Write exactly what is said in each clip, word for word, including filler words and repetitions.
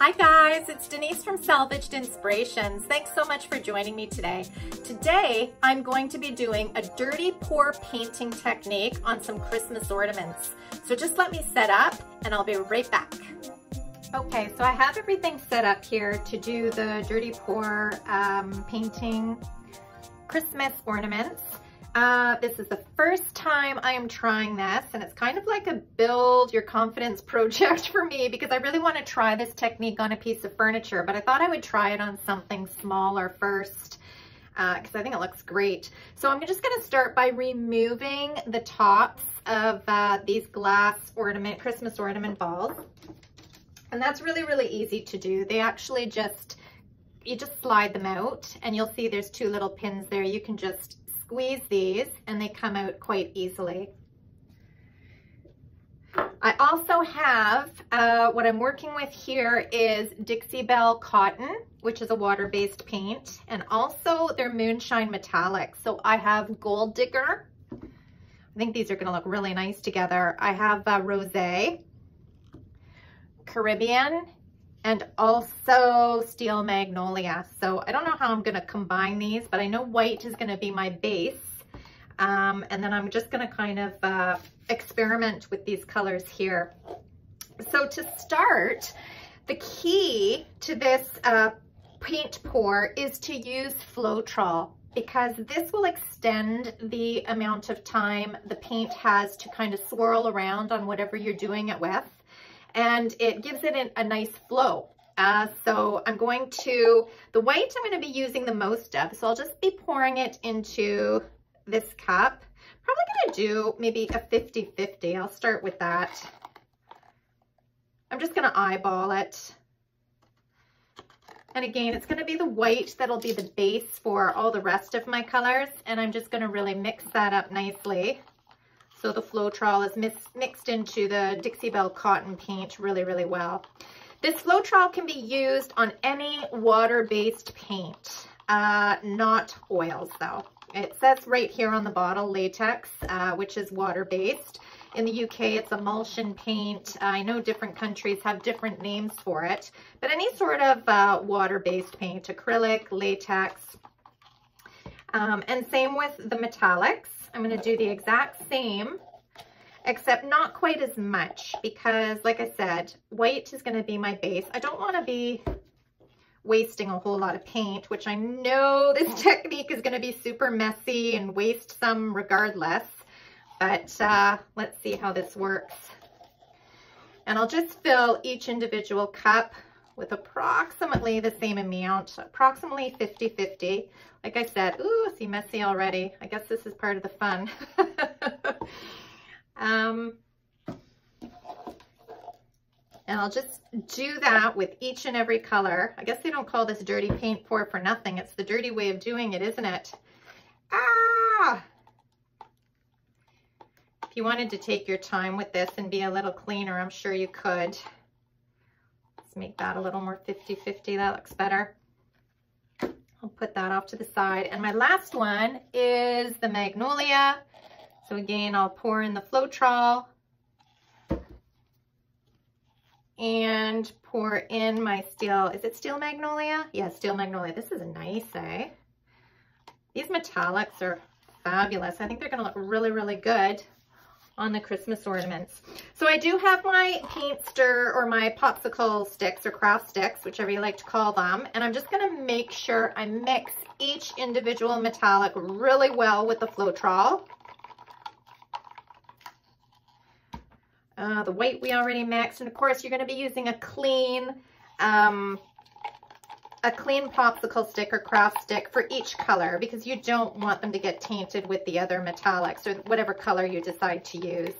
Hi guys, it's Denise from Salvaged Inspirations. Thanks so much for joining me today. Today, I'm going to be doing a dirty pour painting technique on some Christmas ornaments. So just let me set up and I'll be right back. Okay, so I have everything set up here to do the dirty pour um, painting Christmas ornaments. Uh, this is the first time I am trying this, and it's kind of like a build your confidence project for me because I really want to try this technique on a piece of furniture, but I thought I would try it on something smaller first because uh, I think it looks great. So I'm just going to start by removing the tops of uh, these glass ornament, Christmas ornament balls. And that's really, really easy to do. They actually just, you just slide them out and you'll see there's two little pins there. You can just squeeze these and they come out quite easily. I also have, uh, what I'm working with here is Dixie Belle Cotton, which is a water-based paint, and also their Moonshine Metallics. So I have Gold Digger. I think these are gonna look really nice together. I have uh, Rose, Caribbean, and also Steel Magnolia. So I don't know how I'm gonna combine these, but I know white is gonna be my base. Um, and then I'm just gonna kind of uh, experiment with these colors here. So to start, the key to this uh, paint pour is to use Floetrol, because this will extend the amount of time the paint has to kind of swirl around on whatever you're doing it with. And it gives it an, a nice flow. Uh, so I'm going to, the white I'm going to be using the most of, so I'll just be pouring it into this cup. Probably going to do maybe a fifty fifty. I'll start with that. I'm just going to eyeball it. And again, it's going to be the white that'll be the base for all the rest of my colors. And I'm just going to really mix that up nicely. So the Floetrol is mis mixed into the Dixie Belle Cotton paint really, really well. This Floetrol can be used on any water-based paint, uh, not oils though. It says right here on the bottle, latex, uh, which is water-based. In the U K, it's emulsion paint. I know different countries have different names for it, but any sort of uh, water-based paint, acrylic, latex, um, and same with the metallics. I'm going to do the exact same, except not quite as much because, like I said, white is going to be my base. I don't want to be wasting a whole lot of paint, which I know this technique is going to be super messy and waste some regardless, but uh, let's see how this works. And I'll just fill each individual cup with approximately the same amount, approximately fifty fifty. Like I said, ooh, see, messy already. I guess this is part of the fun. um, and I'll just do that with each and every color. I guess they don't call this dirty paint pour for nothing. It's the dirty way of doing it, isn't it? Ah! If you wanted to take your time with this and be a little cleaner, I'm sure you could. Make that a little more fifty fifty. That looks better. I'll put that off to the side. And my last one is the Magnolia. So again, I'll pour in the Floetrol and pour in my steel. Is it Steel Magnolia? Yeah, Steel Magnolia. This is nice, eh? These metallics are fabulous. I think they're going to look really, really good on the Christmas ornaments. So I do have my paint stir or my popsicle sticks or craft sticks, whichever you like to call them. And I'm just gonna make sure I mix each individual metallic really well with the Floetrol. Uh, the white we already mixed. And of course you're gonna be using a clean, um, a clean popsicle stick or craft stick for each color because you don't want them to get tainted with the other metallics or whatever color you decide to use.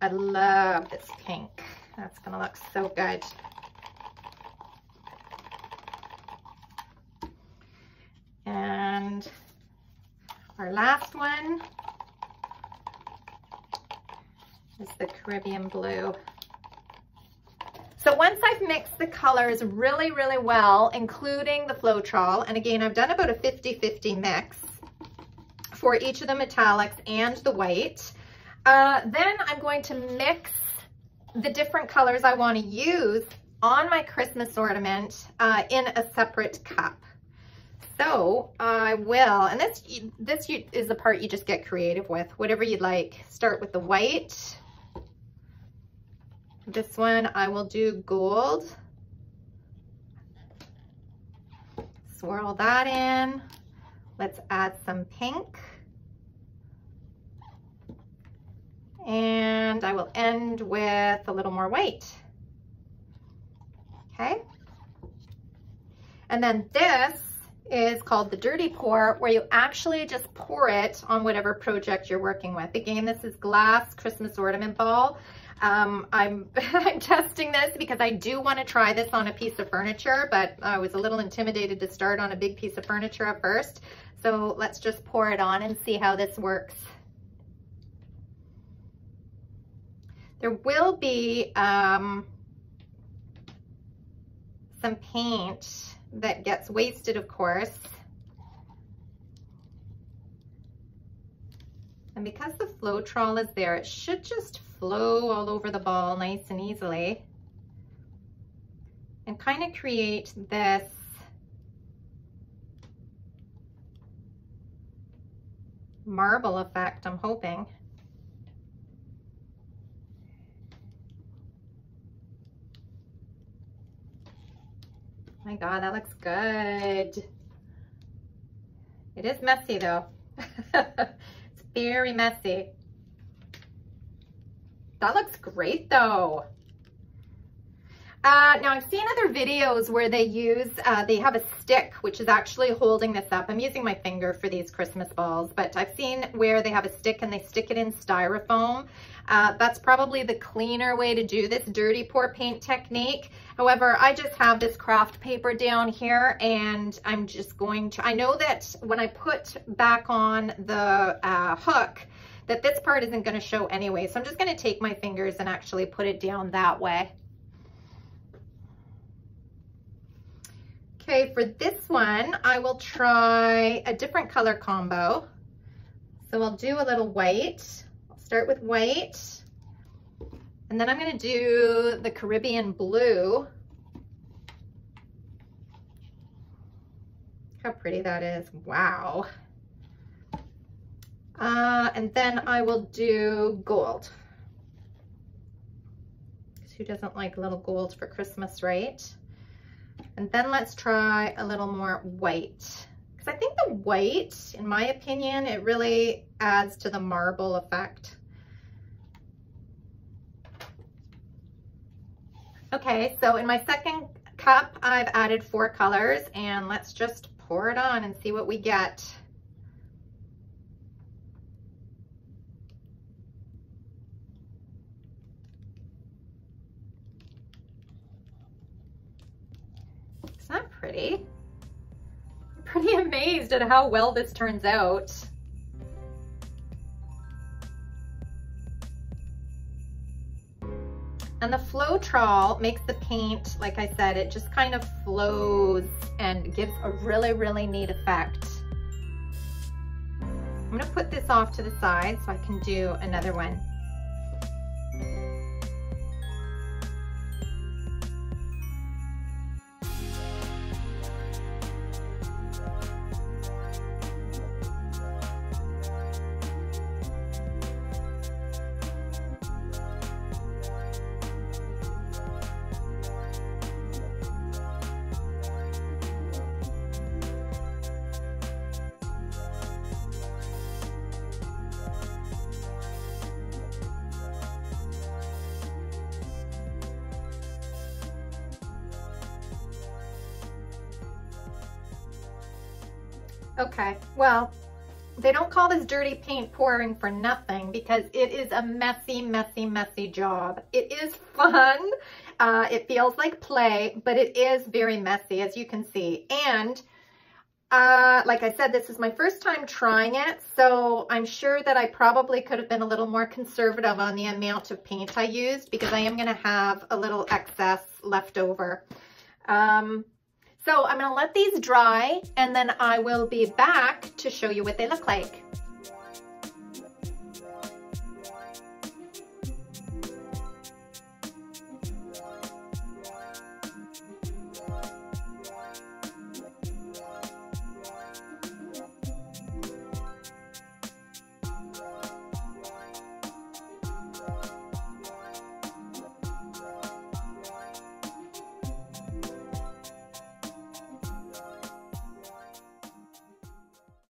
I love this pink. That's gonna look so good. And our last one is the Caribbean blue. So once I've mixed the colors really, really well, including the Floetrol, and again, I've done about a fifty fifty mix for each of the metallics and the white, uh, then I'm going to mix the different colors I want to use on my Christmas ornament uh, in a separate cup. So I will, and this, this is the part you just get creative with, whatever you'd like. Start with the white. This one I will do gold. Swirl that in. Let's add some pink. And I will end with a little more white. Okay. And then this is called the Dirty Pour, where you actually just pour it on whatever project you're working with. Again, this is glass Christmas ornament ball. Um, I'm, I'm testing this because I do want to try this on a piece of furniture, but I was a little intimidated to start on a big piece of furniture at first. So let's just pour it on and see how this works. There will be um, some paint that gets wasted, of course. And because the Floetrol is there, it should just flow all over the ball nice and easily and kind of create this marble effect, I'm hoping. My God, that looks good. It is messy though. It's very messy. That looks great though. Uh, now I've seen other videos where they use, uh, they have a stick which is actually holding this up. I'm using my finger for these Christmas balls, but I've seen where they have a stick and they stick it in styrofoam. Uh, that's probably the cleaner way to do this dirty pour paint technique. However, I just have this craft paper down here and I'm just going to, I know that when I put back on the uh, hook, that this part isn't going to show anyway. So I'm just going to take my fingers and actually put it down that way. Okay, for this one, I will try a different color combo. So I'll do a little white. I'll start with white. And then I'm going to do the Caribbean blue. How pretty that is. Wow. Uh, and then I will do gold. Because who doesn't like little gold for Christmas, right? And then let's try a little more white. Because I think the white, in my opinion, it really adds to the marble effect. Okay, so in my second cup, I've added four colors, and let's just pour it on and see what we get. Isn't that pretty? I'm pretty amazed at how well this turns out. And the Floetrol makes the paint, like I said, it just kind of flows and gives a really, really neat effect. I'm gonna put this off to the side so I can do another one. Okay, well, they don't call this dirty paint pouring for nothing because it is a messy, messy, messy job. It is fun. Uh, it feels like play, but it is very messy, as you can see. And uh, like I said, this is my first time trying it, so I'm sure that I probably could have been a little more conservative on the amount of paint I used because I am going to have a little excess left over. Um, So I'm going to let these dry and then I will be back to show you what they look like.